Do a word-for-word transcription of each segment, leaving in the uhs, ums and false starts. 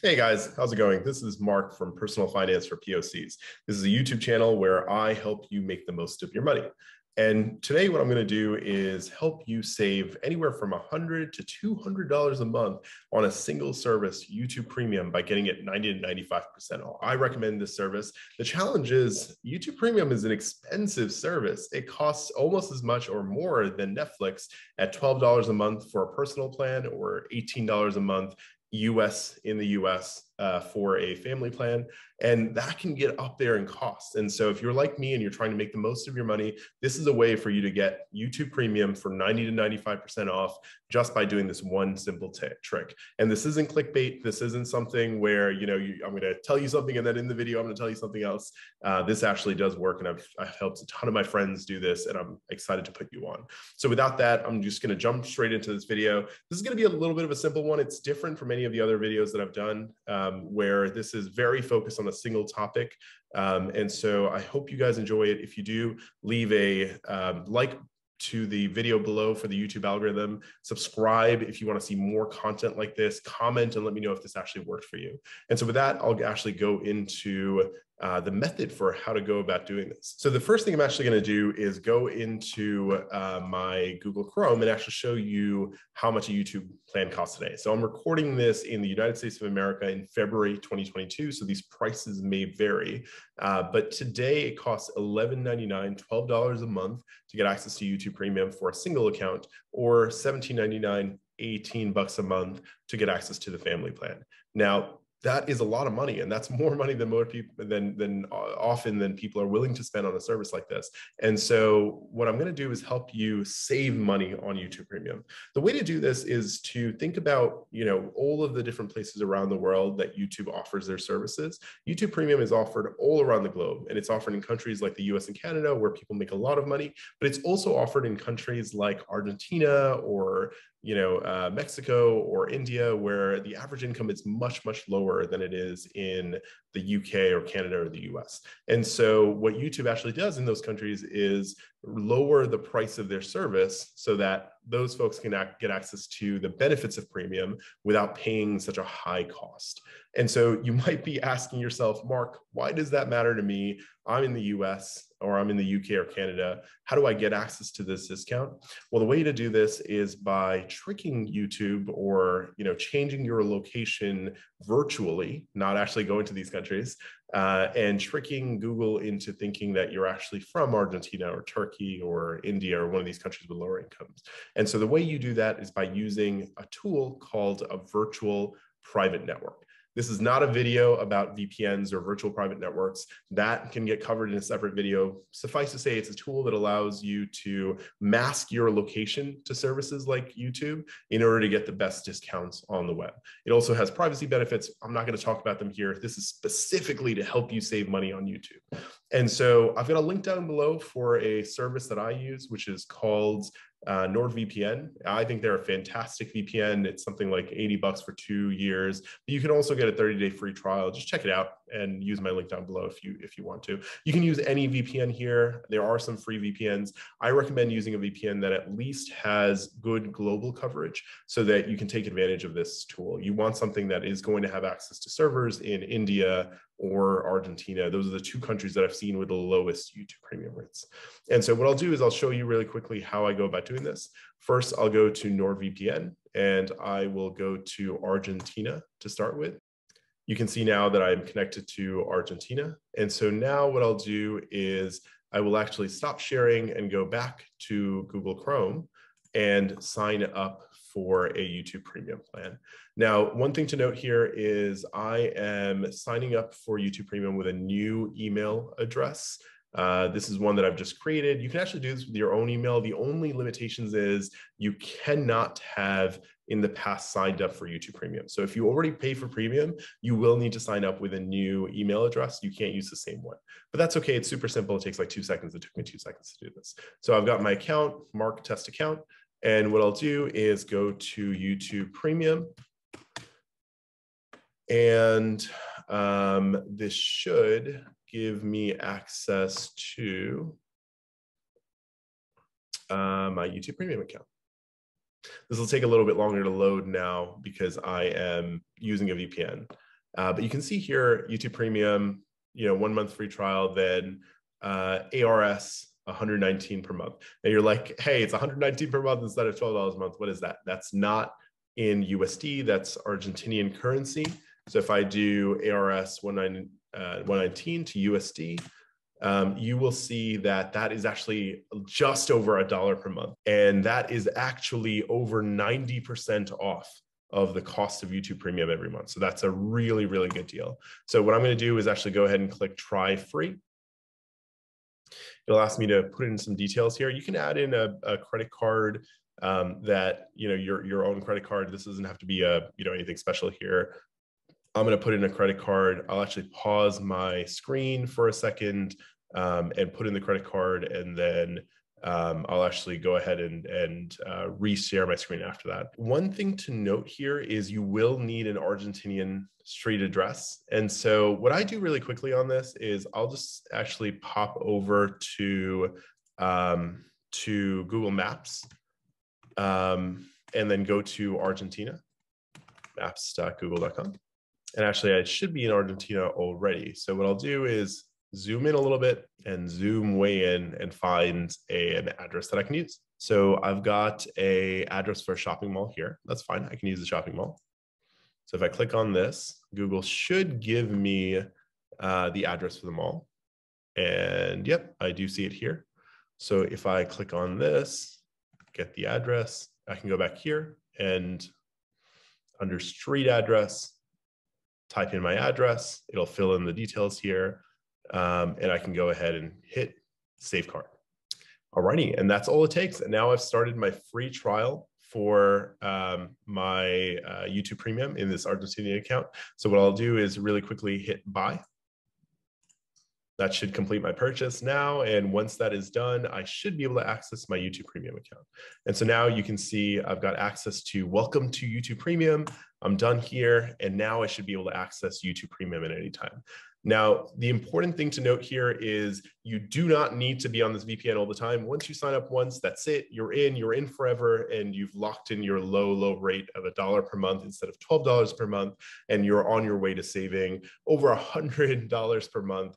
Hey guys, how's it going? This is Mark from Personal Finance for P O Cs. This is a YouTube channel where I help you make the most of your money. And today what I'm going to do is help you save anywhere from one hundred to two hundred dollars a month on a single service, YouTube Premium, by getting it ninety to ninety-five percent off. I recommend this service. The challenge is YouTube Premium is an expensive service. It costs almost as much or more than Netflix at twelve dollars a month for a personal plan or eighteen dollars a month U S in the U S uh, for a family plan, and that can get up there in costs. And so if you're like me and you're trying to make the most of your money, this is a way for you to get YouTube Premium for ninety to ninety-five percent off just by doing this one simple trick. And this isn't clickbait. This isn't something where, you know, you, I'm going to tell you something and then in the video I'm going to tell you something else. Uh, this actually does work, and I've, I've helped a ton of my friends do this, and I'm excited to put you on. So without that, I'm just going to jump straight into this video. This is going to be a little bit of a simple one. It's different from any of the other videos that I've done, um, where this is very focused on a single topic. Um, and so I hope you guys enjoy it. If you do, leave a um, like to the video below for the YouTube algorithm, subscribe if you want to see more content like this, comment and let me know if this actually worked for you. And so with that, I'll actually go into Uh, the method for how to go about doing this. So the first thing I'm actually going to do is go into uh, my Google Chrome and actually show you how much a YouTube plan costs today. So I'm recording this in the United States of America in February twenty twenty-two. So these prices may vary, uh, but today it costs eleven ninety-nine, twelve dollars a month to get access to YouTube Premium for a single account, or seventeen ninety-nine, eighteen bucks a month to get access to the family plan. Now, that is a lot of money, and that's more money than more people than than often than people are willing to spend on a service like this. And so what I'm going to do is help you save money on YouTube Premium. The way to do this is to think about, you know, all of the different places around the world that YouTube offers their services. YouTube Premium is offered all around the globe, and it's offered in countries like the U S and Canada, where people make a lot of money, but it's also offered in countries like Argentina or you know, uh, Mexico or India, where the average income is much, much lower than it is in the U K or Canada or the U S. And so what YouTube actually does in those countries is lower the price of their service so that those folks can get access to the benefits of Premium without paying such a high cost. And so you might be asking yourself, Mark, why does that matter to me? I'm in the U S or I'm in the U K or Canada. How do I get access to this discount? Well, the way to do this is by tricking YouTube, or you know, changing your location virtually, not actually going to these countries, Uh, and tricking Google into thinking that you're actually from Argentina or Turkey or India or one of these countries with lower incomes. And so the way you do that is by using a tool called a virtual private network. This is not a video about V P Ns or virtual private networks. That can get covered in a separate video. Suffice to say, it's a tool that allows you to mask your location to services like YouTube in order to get the best discounts on the web. It also has privacy benefits. I'm not going to talk about them here. This is specifically to help you save money on YouTube. And so I've got a link down below for a service that I use, which is called Uh, NordVPN. I think they're a fantastic V P N. It's something like eighty bucks for two years. But you can also get a thirty day free trial. Just check it out and use my link down below if you if you want to. You can use any V P N here. There are some free V P Ns. I recommend using a V P N that at least has good global coverage so that you can take advantage of this tool. You want something that is going to have access to servers in India or Argentina. Those are the two countries that I've seen with the lowest YouTube Premium rates. And so what I'll do is I'll show you really quickly how I go about doing this. First, I'll go to NordVPN, and I will go to Argentina to start with. You can see now that I'm connected to Argentina. And so now what I'll do is I will actually stop sharing and go back to Google Chrome and sign up for a YouTube Premium plan. Now, one thing to note here is I am signing up for YouTube Premium with a new email address. Uh, this is one that I've just created. You can actually do this with your own email. The only limitations is you cannot have in the past signed up for YouTube Premium. So if you already pay for Premium, you will need to sign up with a new email address. You can't use the same one, but that's okay. It's super simple. It takes like two seconds. It took me two seconds to do this. So I've got my account, Mark Test Account. And what I'll do is go to YouTube Premium. And um, this should give me access to uh, my YouTube Premium account. This will take a little bit longer to load now because I am using a V P N. Uh, but you can see here, YouTube Premium, you know, one month free trial, then uh, A R S, one hundred nineteen per month. And you're like, hey, it's one hundred nineteen per month instead of twelve dollars a month. What is that? That's not in U S D, that's Argentinian currency. So if I do A R S one nineteen to U S D, um, you will see that that is actually just over a dollar per month. And that is actually over ninety percent off of the cost of YouTube Premium every month. So that's a really, really good deal. So what I'm gonna do is actually go ahead and click try free. It'll ask me to put in some details here. You can add in a, a credit card um, that, you know, your, your own credit card. This doesn't have to be a, you know, anything special here. I'm gonna put in a credit card. I'll actually pause my screen for a second um, and put in the credit card. And then um, I'll actually go ahead and, and uh, re-share my screen after that. One thing to note here is you will need an Argentinian street address. And so what I do really quickly on this is I'll just actually pop over to, um, to Google Maps um, and then go to Argentina, maps dot google dot com. And actually, I should be in Argentina already. So what I'll do is zoom in a little bit and zoom way in and find a, an address that I can use. So I've got a address for a shopping mall here. That's fine. I can use the shopping mall. So if I click on this, Google should give me uh, the address for the mall. And yep, I do see it here. So if I click on this, get the address, I can go back here and under street address, type in my address, it'll fill in the details here, um, and I can go ahead and hit save card. Alrighty, and that's all it takes. And now I've started my free trial for um, my uh, YouTube Premium in this Argentinian account. So what I'll do is really quickly hit buy. That should complete my purchase now. And once that is done, I should be able to access my YouTube Premium account. And so now you can see I've got access to welcome to YouTube Premium. I'm done here. And now I should be able to access YouTube Premium at any time. Now, the important thing to note here is you do not need to be on this V P N all the time. Once you sign up once, that's it. You're in, you're in forever, and you've locked in your low, low rate of a dollar per month instead of twelve dollars per month. And you're on your way to saving over one hundred dollars per month,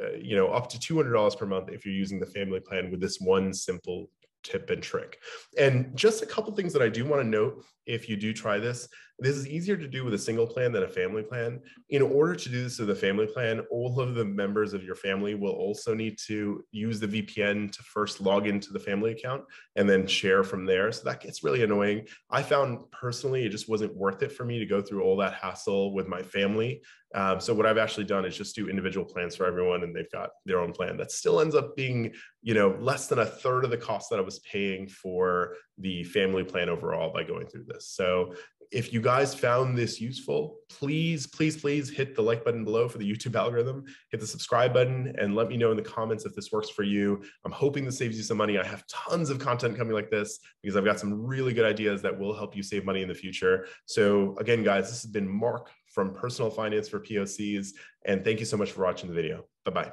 uh, you know, up to two hundred dollars per month if you're using the family plan with this one simple tip and trick. And just a couple things that I do want to note if you do try this. This is easier to do with a single plan than a family plan. In order to do this with a family plan, all of the members of your family will also need to use the V P N to first log into the family account and then share from there. So that gets really annoying. I found personally, it just wasn't worth it for me to go through all that hassle with my family. Um, so what I've actually done is just do individual plans for everyone, and they've got their own plan. That still ends up being, you know, less than a third of the cost that I was paying for the family plan overall by going through this. So if you guys found this useful, please, please, please hit the like button below for the YouTube algorithm, hit the subscribe button, and let me know in the comments if this works for you. I'm hoping this saves you some money. I have tons of content coming like this because I've got some really good ideas that will help you save money in the future. So again, guys, this has been Mark from Personal Finance for P O Cs, and thank you so much for watching the video. Bye-bye.